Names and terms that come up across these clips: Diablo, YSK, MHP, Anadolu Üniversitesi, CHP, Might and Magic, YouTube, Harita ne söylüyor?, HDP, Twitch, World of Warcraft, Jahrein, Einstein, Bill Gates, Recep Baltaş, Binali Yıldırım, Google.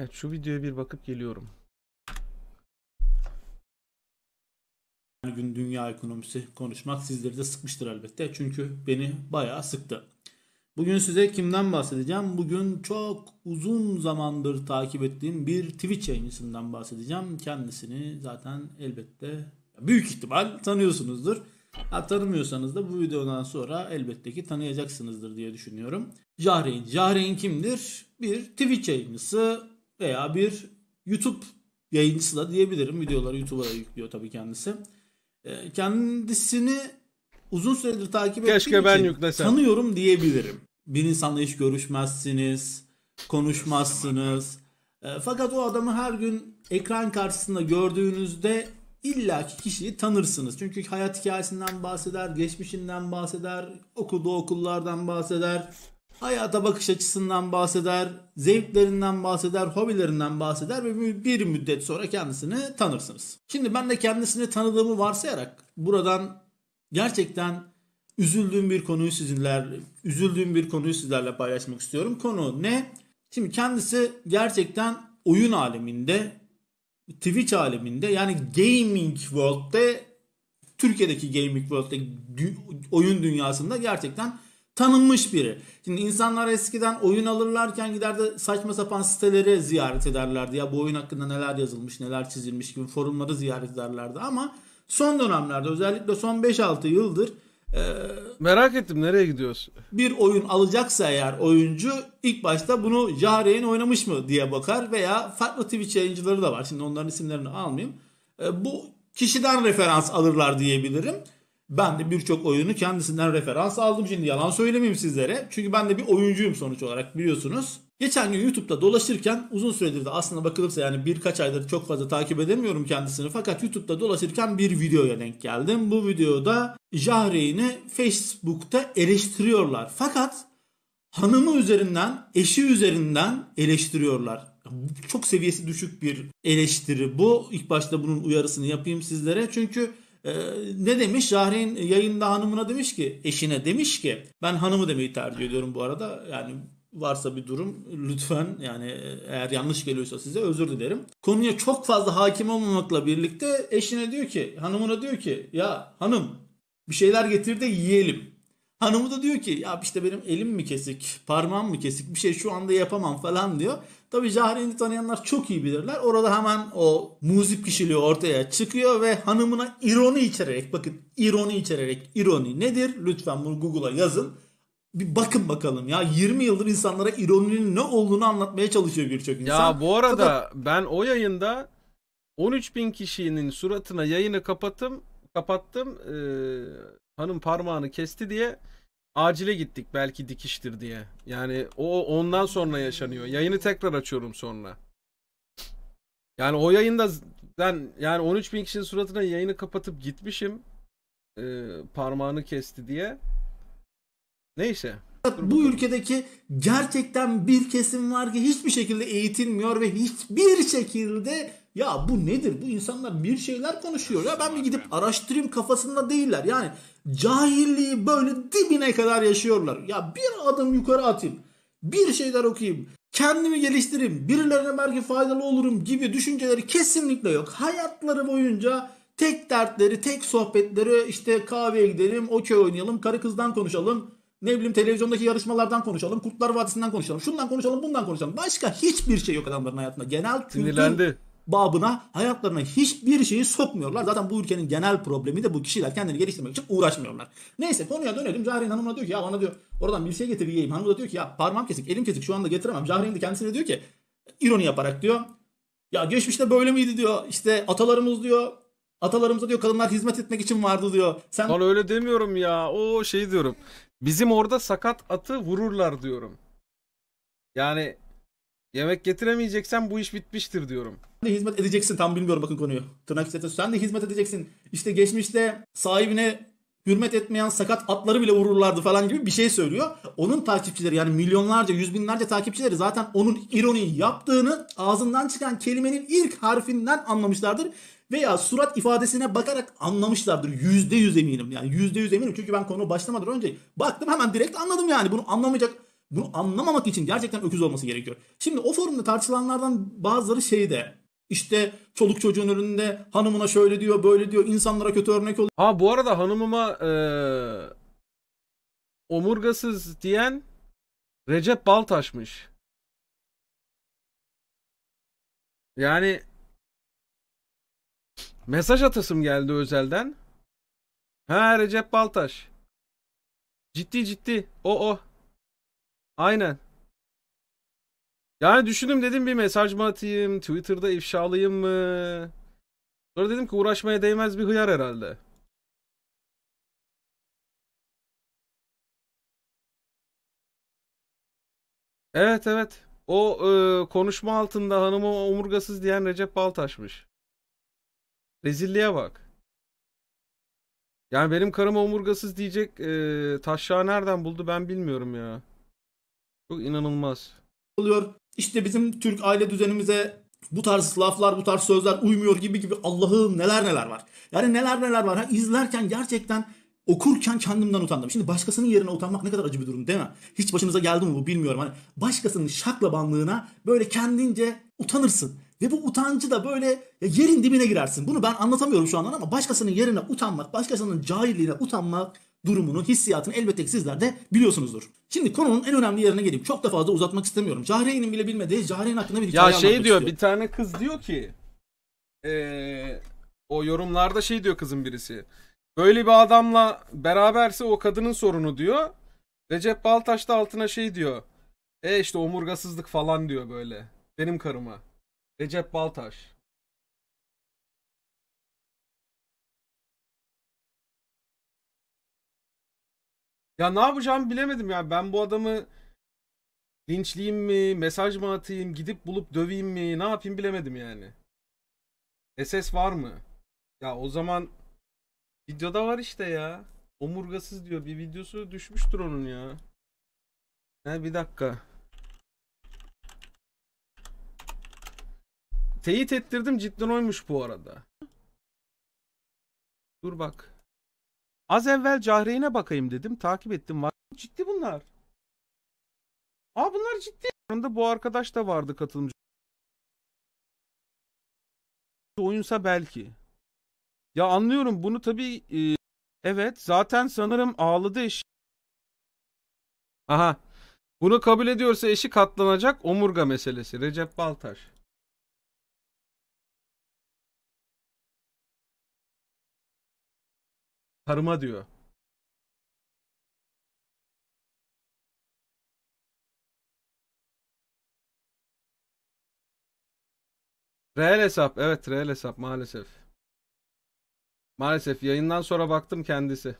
Evet, şu videoya bir bakıp geliyorum. Her gün dünya ekonomisi konuşmak sizleri de sıkmıştır elbette. Çünkü beni bayağı sıktı. Bugün size kimden bahsedeceğim? Bugün çok uzun zamandır takip ettiğim bir Twitch yayıncısından bahsedeceğim. Kendisini zaten elbette büyük ihtimal tanıyorsunuzdur. Ha, tanımıyorsanız da bu videodan sonra elbette ki tanıyacaksınızdır diye düşünüyorum. Jahrein. Jahrein kimdir? Bir Twitch yayıncısı veya bir YouTube yayıncısı da diyebilirim. Videoları YouTube'a yüklüyor tabii kendisi. Kendisini uzun süredir takip ettiğim için tanıyorum diyebilirim. Bir insanla hiç görüşmezsiniz, konuşmazsınız. Fakat o adamı her gün ekran karşısında gördüğünüzde illaki kişiyi tanırsınız. Çünkü hayat hikayesinden bahseder, geçmişinden bahseder, okuduğu okullardan bahseder, hayata bakış açısından bahseder, zevklerinden bahseder, hobilerinden bahseder ve bir müddet sonra kendisini tanırsınız. Şimdi ben de kendisini tanıdığımı varsayarak buradan gerçekten üzüldüğüm bir konuyu sizlerle paylaşmak istiyorum. Konu ne? Şimdi kendisi gerçekten oyun aleminde, Twitch aleminde, yani gaming world'de, Türkiye'deki gaming world'de, oyun dünyasında gerçekten tanınmış biri. Şimdi insanlar eskiden oyun alırlarken gider de saçma sapan siteleri ziyaret ederlerdi. Ya bu oyun hakkında neler yazılmış, neler çizilmiş gibi forumları ziyaret ederlerdi ama son dönemlerde, özellikle son 5-6 yıldır merak ettim nereye gidiyorsun? Bir oyun alacaksa eğer oyuncu ilk başta bunu Jahrein oynamış mı diye bakar veya farklı Twitch yayıncıları da var. Şimdi onların isimlerini almayayım. Bu kişiden referans alırlar diyebilirim. Ben de birçok oyunu kendisinden referans aldım. Şimdi yalan söylemeyeyim sizlere. Çünkü ben de bir oyuncuyum sonuç olarak, biliyorsunuz. Geçen gün YouTube'da dolaşırken, uzun süredir de aslında bakılırsa yani birkaç aydır çok fazla takip edemiyorum kendisini. Fakat YouTube'da dolaşırken bir videoya denk geldim. Bu videoda Jahrein'i Facebook'ta eleştiriyorlar. Fakat hanımı üzerinden, eşi üzerinden eleştiriyorlar. Çok seviyesi düşük bir eleştiri bu. İlk başta bunun uyarısını yapayım sizlere. Çünkü ne demiş? Jahrein yayında hanımına demiş ki, eşine demiş ki, ben hanımı demeyi tercih ediyorum bu arada. Yani varsa bir durum lütfen, yani eğer yanlış geliyorsa size özür dilerim. Konuya çok fazla hakim olmamakla birlikte eşine diyor ki, hanımına diyor ki, ya hanım bir şeyler getir de yiyelim. Hanımı da diyor ki, ya işte benim elim mi kesik, parmağım mı kesik, bir şey şu anda yapamam falan diyor. Tabii Jahrein'i tanıyanlar çok iyi bilirler. Orada hemen o muzip kişiliği ortaya çıkıyor ve hanımına ironi içererek, bakın ironi içererek, ironi nedir? Lütfen bunu Google'a yazın. Bir bakın bakalım ya, 20 yıldır insanlara ironinin ne olduğunu anlatmaya çalışıyor birçok insan. Ya bu arada ben o yayında 13.000 kişinin suratına yayını kapattım. Hanım parmağını kesti diye acile gittik, belki dikiştir diye. Yani o ondan sonra yaşanıyor. Yayını tekrar açıyorum sonra. Yani o yayında ben yani 13.000 kişinin suratına yayını kapatıp gitmişim. Parmağını kesti diye. Neyse. Bu ülkedeki gerçekten bir kesim var ki hiçbir şekilde eğitilmiyor ve hiçbir şekilde ya bu nedir? Bu insanlar bir şeyler konuşuyor. Ya ben bir gidip araştırayım kafasında değiller. Yani cahilliği böyle dibine kadar yaşıyorlar. Ya bir adım yukarı atayım, bir şeyler okuyayım, kendimi geliştireyim, birilerine belki faydalı olurum gibi düşünceleri kesinlikle yok. Hayatları boyunca tek dertleri, tek sohbetleri, işte kahveye gidelim, okey oynayalım, karı kızdan konuşalım, ne bileyim televizyondaki yarışmalardan konuşalım, Kurtlar Vadisi'nden konuşalım, şundan konuşalım, bundan konuşalım. Başka hiçbir şey yok adamların hayatında. Genel kültür babına, hayatlarına hiçbir şeyi sokmuyorlar. Zaten bu ülkenin genel problemi de bu, kişiler kendini geliştirmek için uğraşmıyorlar. Neyse, konuya dönelim. Jahrein hanımına diyor ki, ya bana diyor oradan bir şey getir yiyeyim. Hanım da diyor ki, ya parmağım kesik, elim kesik, şu anda getiremem. Jahrein de kendisine diyor ki, ironi yaparak diyor, ya geçmişte böyle miydi diyor, işte atalarımız diyor, atalarımıza diyor kadınlar hizmet etmek için vardı diyor. Sen... Lan öyle demiyorum ya, o şey diyorum. Bizim orada sakat atı vururlar diyorum. Yani yemek getiremeyeceksen bu iş bitmiştir diyorum. Sen de hizmet edeceksin, tam bilmiyorum bakın konuyu. Tırnak içerisinde sen de hizmet edeceksin. İşte geçmişte sahibine hürmet etmeyen sakat atları bile vururlardı falan gibi bir şey söylüyor. Onun takipçileri, yani milyonlarca, yüz binlerce takipçileri zaten onun ironiyi yaptığını ağzından çıkan kelimenin ilk harfinden anlamışlardır. Veya surat ifadesine bakarak anlamışlardır. %100 eminim. Yani %100 eminim. Çünkü ben konu başlamadan önce baktım, hemen direkt anladım yani. Bunu anlamayacak Bunu anlamamak için gerçekten öküz olması gerekiyor. Şimdi o forumda tartışılanlardan bazıları şeyde, işte çoluk çocuğun önünde hanımına şöyle diyor, böyle diyor, insanlara kötü örnek oluyor. Ha bu arada hanımıma omurgasız diyen Recep Baltaş'mış. Yani mesaj atasım geldi özelden. Ha Recep Baltaş. Ciddi. O. Aynen. Yani düşündüm, dedim bir mesaj mı atayım, Twitter'da ifşalayayım mı? Sonra dedim ki uğraşmaya değmez, bir hıyar herhalde. Evet. O konuşma altında hanımı omurgasız diyen Recep Baltaş'mış. Rezilliğe bak. Yani benim karıma omurgasız diyecek taşağı nereden buldu ben bilmiyorum ya. Çok inanılmaz. Oluyor. İşte bizim Türk aile düzenimize bu tarz laflar, bu tarz sözler uymuyor gibi Allah'ım neler var. Yani neler var. Ha, izlerken gerçekten, okurken kendimden utandım. Şimdi başkasının yerine utanmak ne kadar acı bir durum değil mi? Hiç başınıza geldi mi bu bilmiyorum. Hani başkasının şaklabanlığına böyle kendince utanırsın. Ve bu utancı da böyle yerin dibine girersin. Bunu ben anlatamıyorum şu anda ama başkasının yerine utanmak, başkasının cahilliğine utanmak durumunun hissiyatını elbette ki sizler de biliyorsunuzdur. Şimdi konunun en önemli yerine gelip çok da fazla uzatmak istemiyorum. Jahrein'in bile bilmediği Jahrein hakkında bir hikaye anlatmak istiyorum. Ya şey diyor, bir tane kız diyor ki o yorumlarda şey diyor kızın birisi. Böyle bir adamla beraberse o kadının sorunu diyor. Recep Baltaş da altına şey diyor. İşte omurgasızlık falan diyor böyle. Benim karıma. Recep Baltaş. Ya ne yapacağımı bilemedim ya. Ben bu adamı linçleyeyim mi, mesaj mı atayım, gidip bulup döveyim mi, ne yapayım bilemedim yani. SS var mı? Ya o zaman videoda var işte ya. Omurgasız diyor. Bir videosu düşmüştür onun ya. Ha bir dakika. Teyit ettirdim, cidden oymuş bu arada. Dur bak. Az evvel Jahrein'e bakayım dedim. Takip ettim. Ciddi bunlar. Aa bunlar ciddi. Bu arkadaş da vardı katılımcı. Oyunsa belki. Ya anlıyorum bunu tabii. Evet zaten sanırım ağladı eşi. Aha. Bunu kabul ediyorsa eşi katlanacak, omurga meselesi. Recep Baltaş. Karıma diyor. Reel hesap. Evet reel hesap maalesef. Maalesef yayından sonra baktım kendisi.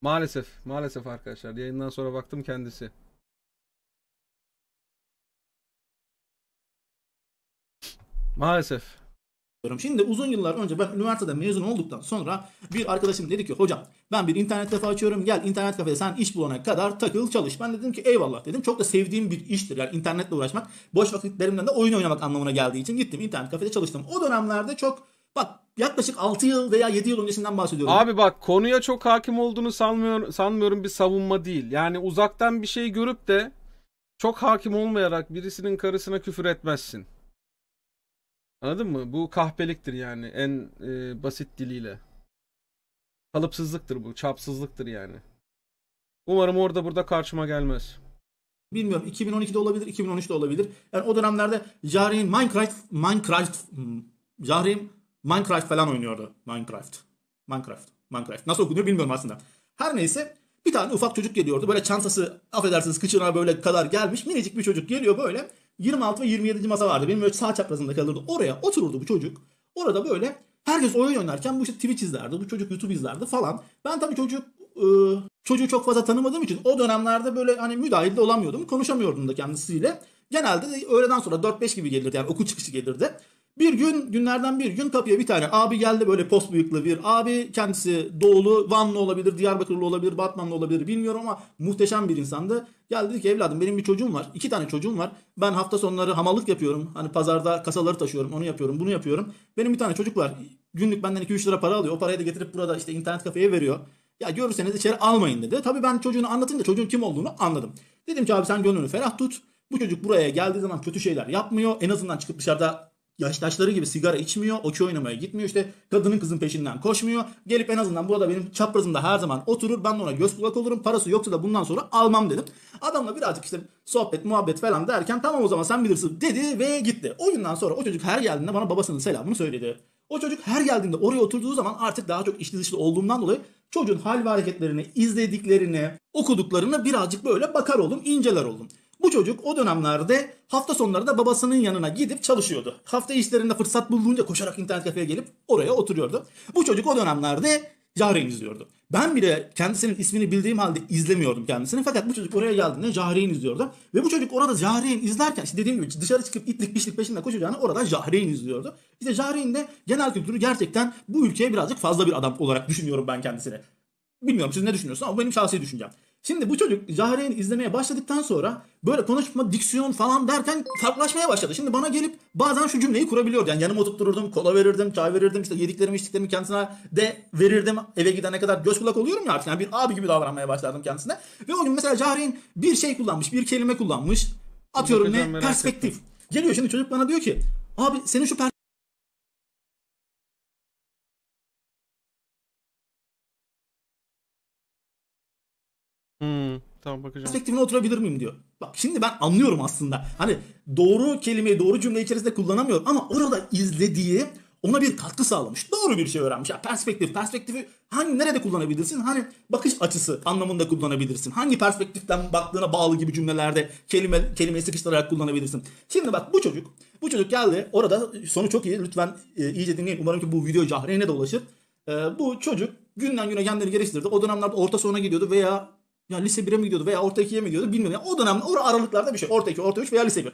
Maalesef arkadaşlar yayından sonra baktım kendisi. Maalesef. Şimdi uzun yıllar önce ben üniversiteden mezun olduktan sonra bir arkadaşım dedi ki hocam ben bir internet kafe açıyorum, gel internet kafede sen iş bulana kadar takıl çalış. Ben dedim ki eyvallah dedim, çok da sevdiğim bir iştir yani internetle uğraşmak, boş vakitlerimden de oyun oynamak anlamına geldiği için gittim internet kafede çalıştım. O dönemlerde çok bak yaklaşık 6 yıl veya 7 yıl öncesinden bahsediyorum. Abi bak konuya çok hakim olduğunu sanmıyorum bir savunma değil yani uzaktan bir şey görüp de çok hakim olmayarak birisinin karısına küfür etmezsin. Anladın mı? Bu kahpeliktir yani en basit diliyle. Kalıpsızlıktır bu, çapsızlıktır yani. Umarım orada burada karşıma gelmez. Bilmiyorum 2012'de olabilir, 2013'de olabilir. Yani o dönemlerde Jahrein Minecraft falan oynuyordu. Minecraft. Nasıl okunuyor bilmiyorum aslında. Her neyse bir tane ufak çocuk geliyordu. Böyle çantası affedersiniz kıçına böyle kadar gelmiş minicik bir çocuk geliyor böyle. 26 ve 27. masa vardı. Benim böyle sağ çaprazımda kalırdı. Oraya otururdu bu çocuk. Orada böyle herkes oyun oynarken bu işte Twitch izlerdi. Bu çocuk YouTube izlerdi falan. Ben tabii çocuğu çok fazla tanımadığım için o dönemlerde böyle hani müdahil de olamıyordum. Konuşamıyordum da kendisiyle. Genelde de öğleden sonra 4-5 gibi gelirdi. Yani okul çıkışı gelirdi. Bir gün günlerden bir gün kapıya bir tane abi geldi böyle post bıyıklı bir abi. Kendisi Doğulu, Vanlı olabilir, Diyarbakırlı olabilir, Batmanlı olabilir bilmiyorum ama muhteşem bir insandı. Geldi dedi ki evladım benim bir çocuğum var, 2 tane çocuğum var. Ben hafta sonları hamallık yapıyorum. Hani pazarda kasaları taşıyorum, onu yapıyorum, bunu yapıyorum. Benim bir tane çocuk var. günlük benden 2-3 lira para alıyor. O parayı da getirip burada işte internet kafeye veriyor. Ya görürseniz içeri almayın dedi. Tabii ben çocuğunu anlatınca çocuğun kim olduğunu anladım. Dedim ki abi sen gönlünü ferah tut. Bu çocuk buraya geldiği zaman kötü şeyler yapmıyor. En azından çıkıp dışarıda yaştaşları gibi sigara içmiyor. Okey oynamaya gitmiyor. İşte kadının kızın peşinden koşmuyor. Gelip en azından burada benim çaprazımda her zaman oturur. Ben de ona göz kulak olurum. Parası yoksa da bundan sonra almam dedim. Adamla birazcık işte sohbet muhabbet falan derken tamam o zaman sen bilirsin dedi ve gitti. O günden sonra o çocuk her geldiğinde bana babasının selamını söyledi. O çocuk her geldiğinde oraya oturduğu zaman artık daha çok içli dışlı olduğumdan dolayı çocuğun hal ve hareketlerini, izlediklerini, okuduklarını birazcık böyle bakar oldum, inceler oldum. Bu çocuk o dönemlerde hafta sonları da babasının yanına gidip çalışıyordu. Hafta işlerinde fırsat bulduğunca koşarak internet kafeye gelip oraya oturuyordu. Bu çocuk o dönemlerde Jahrein izliyordu. Ben bile kendisinin ismini bildiğim halde izlemiyordum kendisini. Fakat bu çocuk oraya geldiğinde Jahrein izliyordu. Ve bu çocuk orada Jahrein izlerken işte dediğim gibi dışarı çıkıp itlik pişlik peşinden koşacağına orada Jahrein izliyordu. İşte Jahrein de genel kültürü gerçekten bu ülkeye birazcık fazla bir adam olarak düşünüyorum ben kendisini. Bilmiyorum siz ne düşünüyorsunuz ama benim şahsi düşüncem. Şimdi bu çocuk Jahrein'i izlemeye başladıktan sonra böyle konuşma, diksiyon falan derken farklılaşmaya başladı. Şimdi bana gelip bazen şu cümleyi kurabiliyordu. Yani yanıma oturturdum, kola verirdim, çay verirdim, işte yediklerimi içtiklerimi kendisine de verirdim. Eve gidene kadar göz kulak oluyorum ya artık. Yani bir abi gibi davranmaya başladım kendisine. Ve o gün mesela Jahrein bir şey kullanmış, bir kelime kullanmış. Atıyorum ne? Perspektif. Geliyor şimdi çocuk bana diyor ki abi senin şu tamam, bakacağım. Perspektifine oturabilir miyim diyor. Bak şimdi ben anlıyorum aslında. Hani doğru kelimeyi doğru cümle içerisinde kullanamıyor ama orada izlediği ona bir katkı sağlamış. Doğru bir şey öğrenmiş. Ya perspektif, perspektifi hangi nerede kullanabilirsin? Hani bakış açısı anlamında kullanabilirsin. Hangi perspektiften baktığına bağlı gibi cümlelerde kelimeyi sıkıştırarak kullanabilirsin. Şimdi bak bu çocuk geldi. Orada sonu çok iyi. Lütfen iyice dinleyin. Umarım ki bu video Jahrein'e de ulaşır. Bu çocuk günden güne kendini geliştirdi. O dönemlerde orta sona gidiyordu veya ya lise 1'e mi gidiyordu veya orta 2'ye mi gidiyordu bilmiyorum. Yani o dönemde aralıklarda bir şey. Orta 2, orta 3 veya lise 1.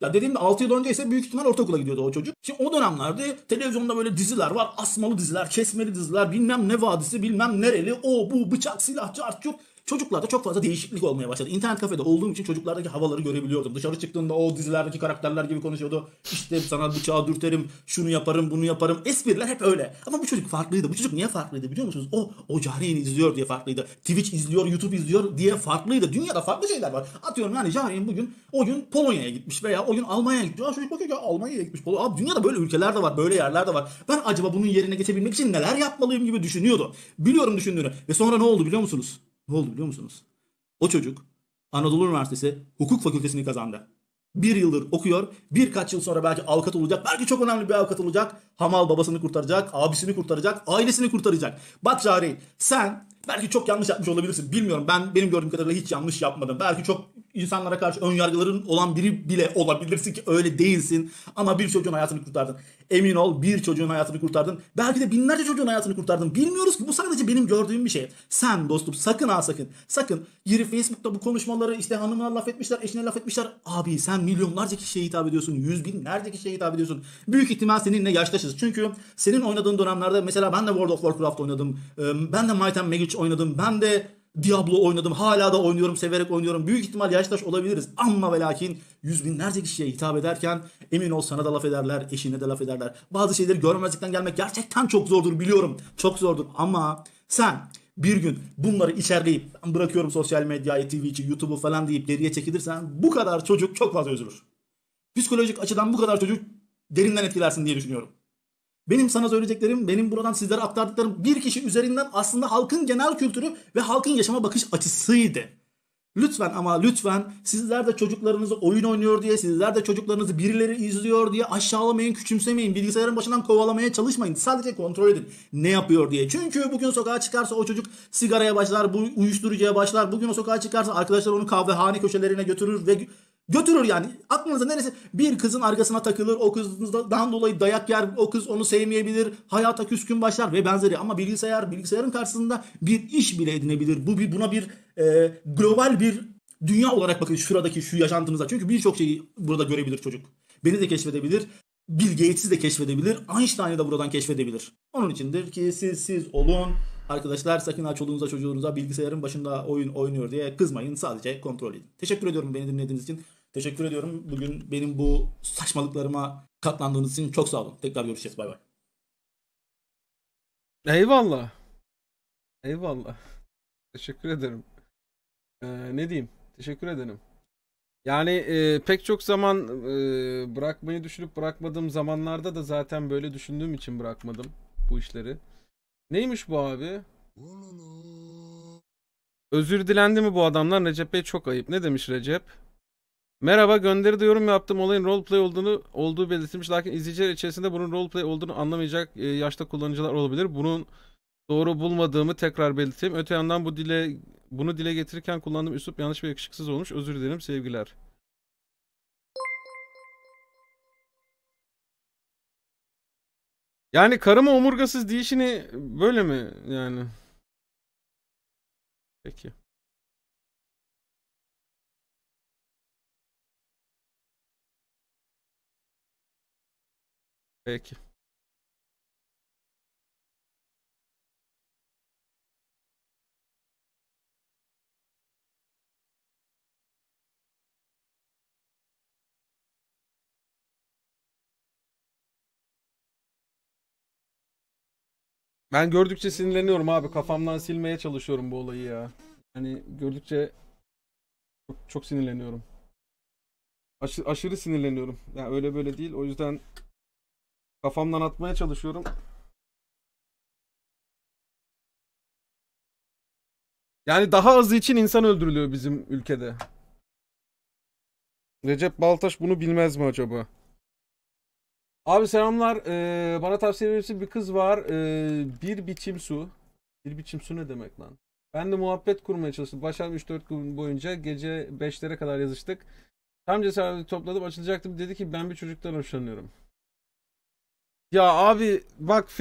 Ya dediğimde 6 yıl önce ise büyük ihtimal ortaokula gidiyordu o çocuk. Şimdi o dönemlerde televizyonda böyle diziler var. Asmalı diziler, kesmeli diziler, bilmem ne vadisi, bilmem nereli, o bu bıçak, silah, çarç yok. Çocuklarda çok fazla değişiklik olmaya başladı. İnternet kafede olduğum için çocuklardaki havaları görebiliyordum. Dışarı çıktığında o dizilerdeki karakterler gibi konuşuyordu. İşte sana bıçağı dürterim, şunu yaparım, bunu yaparım. Espriler hep öyle. Ama bu çocuk farklıydı. Bu çocuk niye farklıydı biliyor musunuz? O Jahrein'i izliyor diye farklıydı. Twitch izliyor, YouTube izliyor diye farklıydı. Dünyada farklı şeyler var. Atıyorum yani Jahrein bugün o gün Polonya'ya gitmiş veya o gün Almanya'ya gitmiş. Aa çocuk bakıyor ya Almanya'ya gitmiş. Abi dünyada böyle ülkeler de var, böyle yerler de var. Ben acaba bunun yerine geçebilmek için neler yapmalıyım gibi düşünüyordu. Biliyorum düşündüğünü. Ve sonra ne oldu biliyor musunuz? Ne oldu biliyor musunuz? O çocuk Anadolu Üniversitesi Hukuk Fakültesini kazandı. Bir yıldır okuyor. Birkaç yıl sonra belki avukat olacak. Belki çok önemli bir avukat olacak. Hamal babasını kurtaracak. Abisini kurtaracak. Ailesini kurtaracak. Bak Jahrein sen belki çok yanlış yapmış olabilirsin. Bilmiyorum benim gördüğüm kadarıyla hiç yanlış yapmadım. Belki çok insanlara karşı önyargıların olan biri bile olabilirsin ki öyle değilsin. Ama bir çocuğun hayatını kurtardın. Emin ol bir çocuğun hayatını kurtardın. Belki de binlerce çocuğun hayatını kurtardın. Bilmiyoruz ki bu sadece benim gördüğüm bir şey. Sen dostum sakın ha sakın. Sakın girip Facebook'ta bu konuşmaları işte hanımına laf etmişler, eşine laf etmişler. Abi sen milyonlarca kişiye hitap ediyorsun. Yüz binlerce kişiye hitap ediyorsun. Büyük ihtimal seninle yaştaşız. Çünkü senin oynadığın dönemlerde mesela ben de World of Warcraft oynadım. Ben de Might and Magic oynadım. Ben de Diablo oynadım. Hala da oynuyorum. Severek oynuyorum. Büyük ihtimal yaştaş olabiliriz. Amma ve lakin yüz binlerce kişiye hitap ederken emin ol sana da laf ederler. Eşine de laf ederler. Bazı şeyleri görmezlikten gelmek gerçekten çok zordur biliyorum. Çok zordur ama sen bir gün bunları içerleyip bırakıyorum sosyal medyayı, Twitch'i, YouTube'u falan deyip geriye çekilirsen bu kadar çocuk çok fazla üzülür. Psikolojik açıdan bu kadar çocuk derinden etkilersin diye düşünüyorum. Benim sana söyleyeceklerim, benim buradan sizlere aktardıklarım bir kişi üzerinden aslında halkın genel kültürü ve halkın yaşama bakış açısıydı. Lütfen ama lütfen sizler de çocuklarınızı oyun oynuyor diye, sizler de çocuklarınızı birileri izliyor diye aşağılamayın, küçümsemeyin, bilgisayarın başından kovalamaya çalışmayın. Sadece kontrol edin ne yapıyor diye. Çünkü bugün sokağa çıkarsa o çocuk sigaraya başlar, uyuşturucuya başlar. Bugün o sokağa çıkarsa arkadaşlar onu kahvehane köşelerine götürür ve götürür yani. Aklınıza neresi? Bir kızın arkasına takılır. O kızdan dolayı dayak yer. O kız onu sevmeyebilir. Hayata küskün başlar ve benzeri. Ama bilgisayarın karşısında bir iş bile edinebilir. Buna bir global bir dünya olarak bakın şuradaki şu yaşantımıza. Çünkü birçok şeyi burada görebilir çocuk. Beni de keşfedebilir. Bill Gates'i de keşfedebilir. Einstein'ı da buradan keşfedebilir. Onun içindir ki siz olun. Arkadaşlar sakın ha çoluğunuza çocuğunuza bilgisayarın başında oyun oynuyor diye kızmayın. Sadece kontrol edin. Teşekkür ediyorum beni dinlediğiniz için. Teşekkür ediyorum. Bugün benim bu saçmalıklarıma katlandığınız için çok sağ olun. Tekrar görüşeceğiz. Bay bay. Eyvallah. Eyvallah. Teşekkür ederim. Ne diyeyim? Teşekkür ederim. Yani pek çok zaman bırakmayı düşünüp bırakmadığım zamanlarda da zaten böyle düşündüğüm için bırakmadım bu işleri. Neymiş bu abi? Özür dilendi mi bu adamlar? Recep Bey çok ayıp. Ne demiş Recep? Merhaba, gönderide yorum yaptım. Olayın roleplay olduğu belirtilmiş. Lakin izleyiciler içerisinde bunun roleplay olduğunu anlamayacak yaşta kullanıcılar olabilir. Bunun doğru bulmadığımı tekrar belirteyim. Öte yandan bunu dile getirirken kullandığım üslup yanlış ve yakışıksız olmuş. Özür dilerim, sevgiler. Yani karıma omurgasız diyişini böyle mi yani? Peki. Peki. Ben gördükçe sinirleniyorum abi. Kafamdan silmeye çalışıyorum bu olayı ya. Hani gördükçe çok sinirleniyorum. Aşırı sinirleniyorum. Yani öyle böyle değil. O yüzden kafamdan atmaya çalışıyorum. Yani daha azı için insan öldürülüyor bizim ülkede. Recep Baltaş bunu bilmez mi acaba? Abi selamlar. Bana tavsiye verirsin, bir kız var. Bir biçim su. Bir biçim su ne demek lan? Ben de muhabbet kurmaya çalıştım. Başardım 3-4 gün boyunca. Gece 5'lere kadar yazıştık. Tam cesareti topladım, açılacaktım. Dedi ki ben bir çocuktan hoşlanıyorum. Ya abi bak...